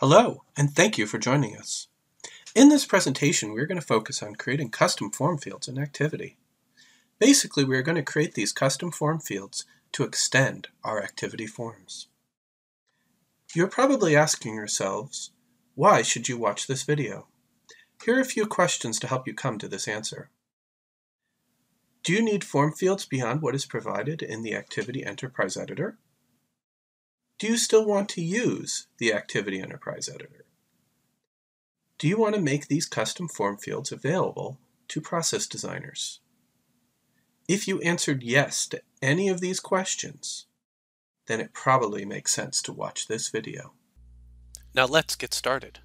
Hello, and thank you for joining us. In this presentation, we're going to focus on creating custom form fields in Activiti. Basically, we're going to create these custom form fields to extend our Activiti forms. You're probably asking yourselves, why should you watch this video? Here are a few questions to help you come to this answer. Do you need form fields beyond what is provided in the Activiti Enterprise Editor? Do you still want to use the Activiti Enterprise Editor? Do you want to make these custom form fields available to process designers? If you answered yes to any of these questions, then it probably makes sense to watch this video. Now let's get started.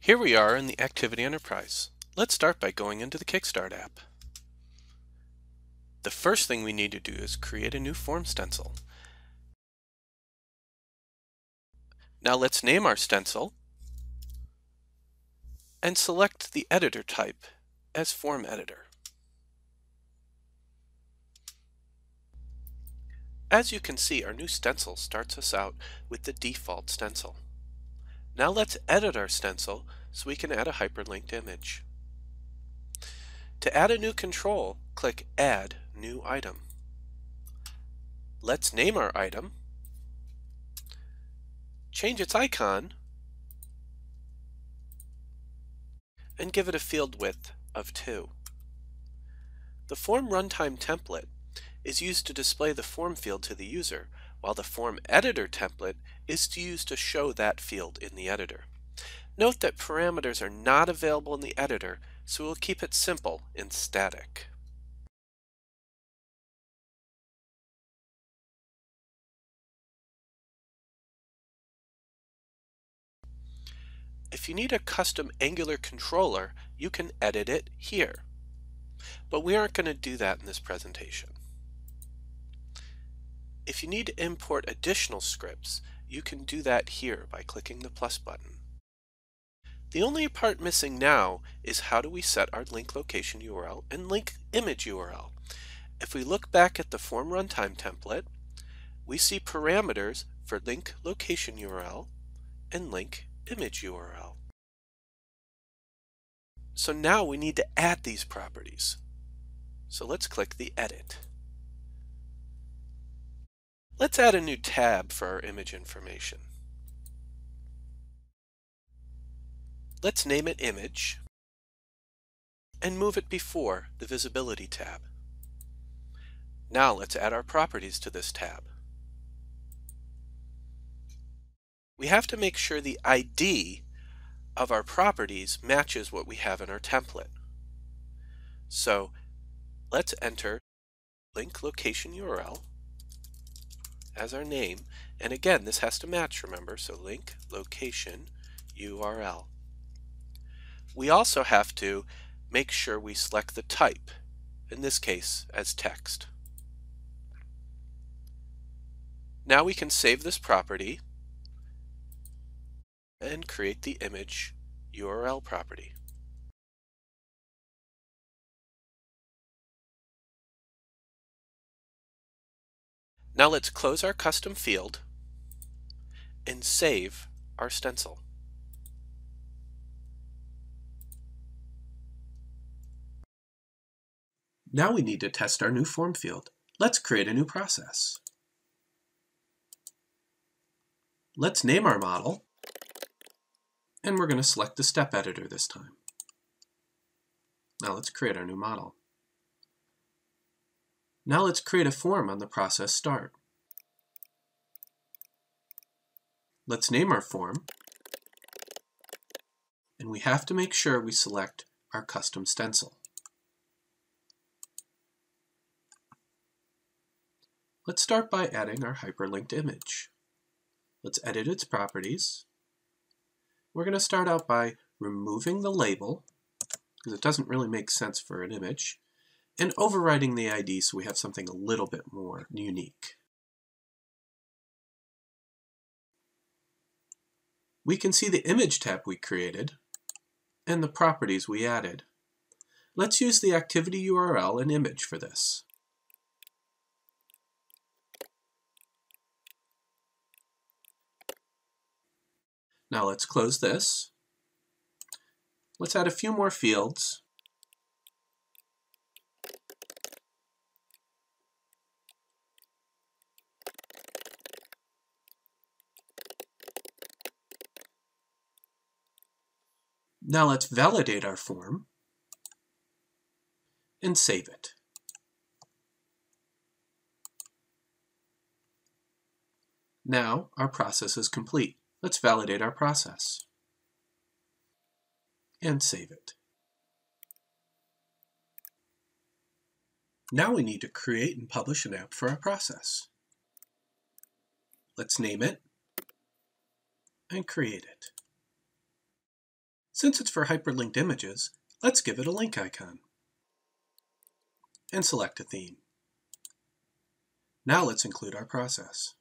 Here we are in the Activiti Enterprise. Let's start by going into the Kickstart app. The first thing we need to do is create a new form stencil. Now let's name our stencil and select the editor type as Form Editor. As you can see, our new stencil starts us out with the default stencil. Now let's edit our stencil so we can add a hyperlinked image. To add a new control, click Add New Item. Let's name our item, change its icon, and give it a field width of 2. The form runtime template is used to display the form field to the user, while the form editor template is used to show that field in the editor. Note that parameters are not available in the editor, so we'll keep it simple and static. If you need a custom Angular controller, you can edit it here. But we aren't going to do that in this presentation. If you need to import additional scripts, you can do that here by clicking the plus button. The only part missing now is how do we set our link location URL and link image URL. If we look back at the form runtime template, we see parameters for link location URL and link image URL. So now we need to add these properties. So let's click the edit. Let's add a new tab for our image information. Let's name it Image and move it before the Visibility tab. Now let's add our properties to this tab. We have to make sure the ID of our properties matches what we have in our template. So let's enter link location URL as our name, and again this has to match, remember, so link location URL. We also have to make sure we select the type, in this case as text. Now we can save this property and create the image URL property. Now let's close our custom field and save our stencil. Now we need to test our new form field. Let's create a new process. Let's name our model, and we're going to select the step editor this time. Now let's create our new model. Now let's create a form on the process start. Let's name our form, and we have to make sure we select our custom stencil. Let's start by adding our hyperlinked image. Let's edit its properties. We're going to start out by removing the label, because it doesn't really make sense for an image, and overriding the ID so we have something a little bit more unique. We can see the image tab we created and the properties we added. Let's use the Activiti URL and image for this. Now let's close this. Let's add a few more fields. Now let's validate our form and save it. Now our process is complete. Let's validate our process and save it. Now we need to create and publish an app for our process. Let's name it and create it. Since it's for hyperlinked images, let's give it a link icon and select a theme. Now let's include our process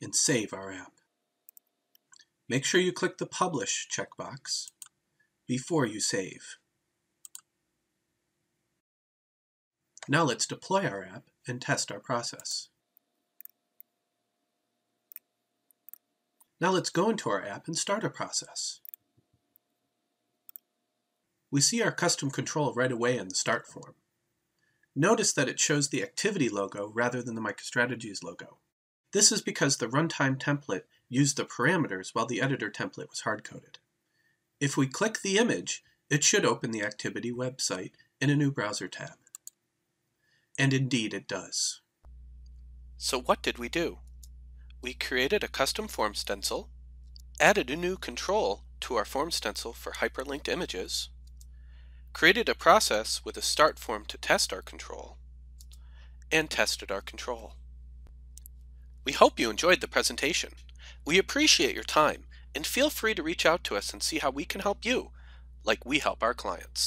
and save our app. Make sure you click the Publish checkbox before you save. Now let's deploy our app and test our process. Now let's go into our app and start our process. We see our custom control right away in the Start form. Notice that it shows the Activiti logo rather than the MicroStrategies logo. This is because the runtime template used the parameters while the editor template was hard-coded. If we click the image, it should open the Activiti website in a new browser tab. And indeed it does. So what did we do? We created a custom form stencil, added a new control to our form stencil for hyperlinked images, created a process with a start form to test our control, and tested our control. We hope you enjoyed the presentation. We appreciate your time, and feel free to reach out to us and see how we can help you, like we help our clients.